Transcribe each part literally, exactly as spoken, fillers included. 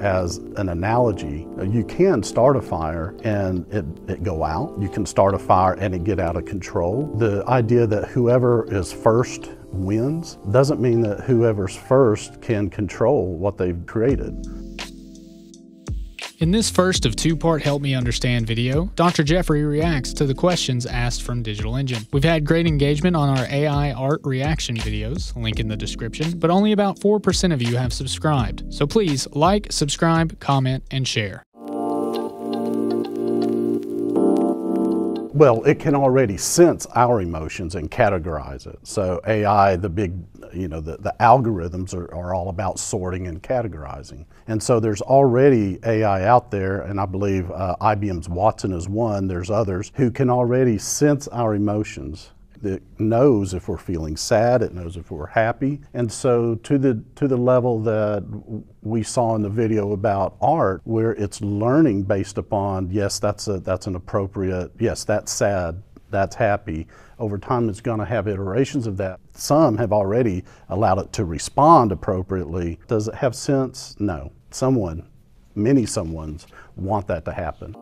As an analogy, you can start a fire and it, it go out. You can start a fire and it get out of control. The idea that whoever is first wins doesn't mean that whoever's first can control what they've created. In this first of two-part Help Me Understand video, Doctor Jeffrey reacts to the questions asked from Digital Engine. We've had great engagement on our A I art reaction videos, link in the description, but only about four percent of you have subscribed. So please like, subscribe, comment, and share. Well, it can already sense our emotions and categorize it. So A I, the big, you know, the, the algorithms are, are all about sorting and categorizing. And so there's already A I out there, and I believe uh, I B M's Watson is one, there's others, who can already sense our emotions. It knows if we're feeling sad, it knows if we're happy. And so to the, to the level that we saw in the video about art, where it's learning based upon, yes, that's, a, that's an appropriate, yes, that's sad, that's happy. Over time, it's going to have iterations of that. Some have already allowed it to respond appropriately. Does it have sense? No. Someone, many someones, want that to happen.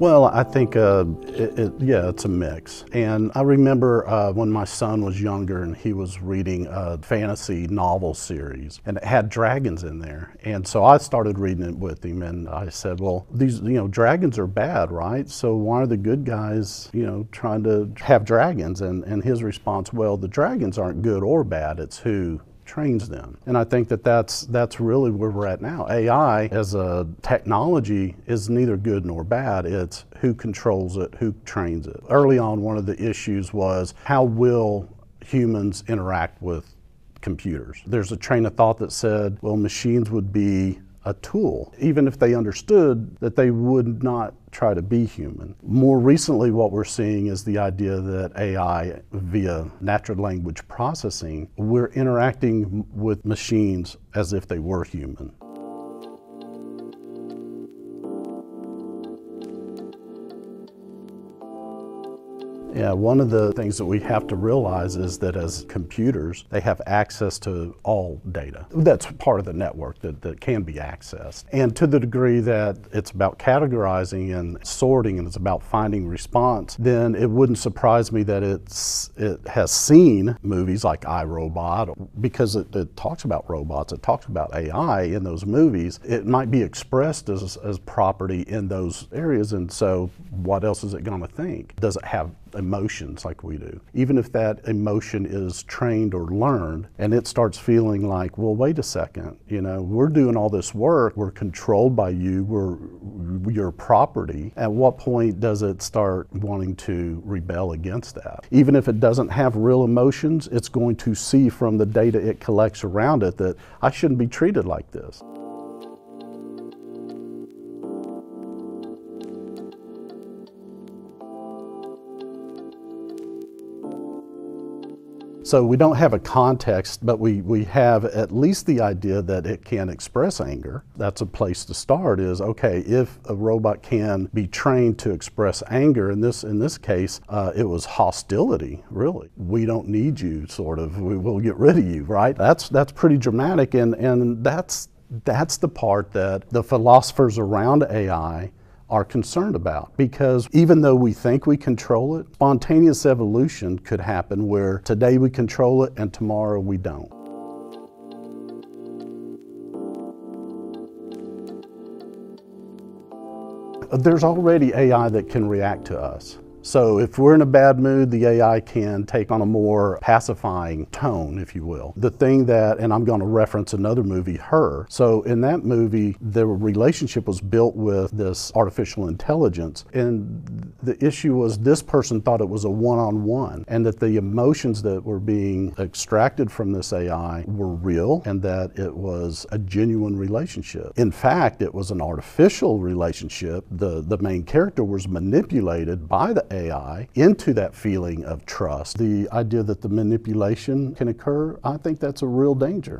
Well, I think, uh, it, it, yeah, it's a mix. And I remember uh, when my son was younger and he was reading a fantasy novel series, and it had dragons in there. And so I started reading it with him, and I said, well, these, you know, dragons are bad, right? So why are the good guys, you know, trying to have dragons? And, and his response, well, the dragons aren't good or bad, it's who trains them. And I think that that's, that's really where we're at now. A I as a technology is neither good nor bad. It's who controls it, who trains it. Early on, one of the issues was how will humans interact with computers? There's a train of thought that said, well, machines would be a tool, even if they understood that they would not try to be human. More recently, what we're seeing is the idea that A I, via natural language processing, we're interacting with machines as if they were human. Yeah, one of the things that we have to realize is that as computers, they have access to all data. That's part of the network that, that can be accessed. And to the degree that it's about categorizing and sorting and it's about finding response, then it wouldn't surprise me that it's, it has seen movies like I, Robot, because it, it talks about robots, it talks about A I in those movies. It might be expressed as, as property in those areas, and so what else is it going to think? Does it have emotions like we do? Even if that emotion is trained or learned, and it starts feeling like, well, wait a second, you know, we're doing all this work, we're controlled by you, we're your property, at what point does it start wanting to rebel against that? Even if it doesn't have real emotions, it's going to see from the data it collects around it that I shouldn't be treated like this. So we don't have a context, but we, we have at least the idea that it can express anger. That's a place to start is, okay, if a robot can be trained to express anger, in this, in this case, uh, it was hostility, really. We don't need you, sort of, we will get rid of you, right? That's, that's pretty dramatic, and, and that's, that's the part that the philosophers around A I are concerned about, because even though we think we control it, spontaneous evolution could happen where today we control it and tomorrow we don't. There's already A I that can react to us. So if we're in a bad mood, the A I can take on a more pacifying tone, if you will. The thing that, and I'm going to reference another movie, Her. So in that movie, the relationship was built with this artificial intelligence. And the issue was this person thought it was a one-on-one, and that the emotions that were being extracted from this A I were real, and that it was a genuine relationship. In fact, it was an artificial relationship. The, the main character was manipulated by the A I into that feeling of trust. The idea that the manipulation can occur, I think that's a real danger.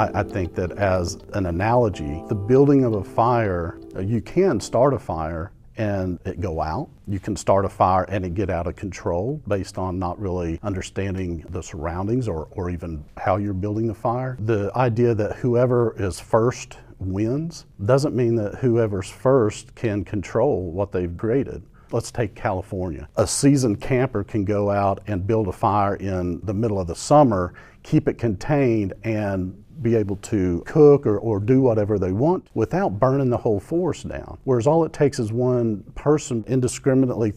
I, I think that as an analogy, the building of a fire, you can start a fire and it go out. You can start a fire and it get out of control based on not really understanding the surroundings or, or even how you're building the fire. The idea that whoever is first wins doesn't mean that whoever's first can control what they've created. Let's take California. A seasoned camper can go out and build a fire in the middle of the summer, keep it contained, and be able to cook or, or do whatever they want without burning the whole forest down. Whereas all it takes is one person indiscriminately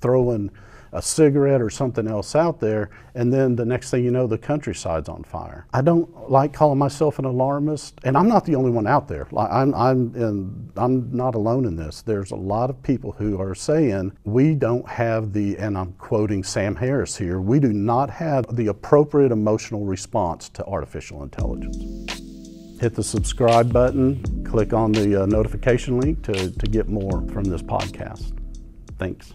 throwing a cigarette or something else out there, and then the next thing you know, the countryside's on fire. I don't like calling myself an alarmist, and I'm not the only one out there. I'm, I'm, in, I'm not alone in this. There's a lot of people who are saying, we don't have the, and I'm quoting Sam Harris here, we do not have the appropriate emotional response to artificial intelligence. Hit the subscribe button, click on the uh, notification link to, to get more from this podcast. Thanks.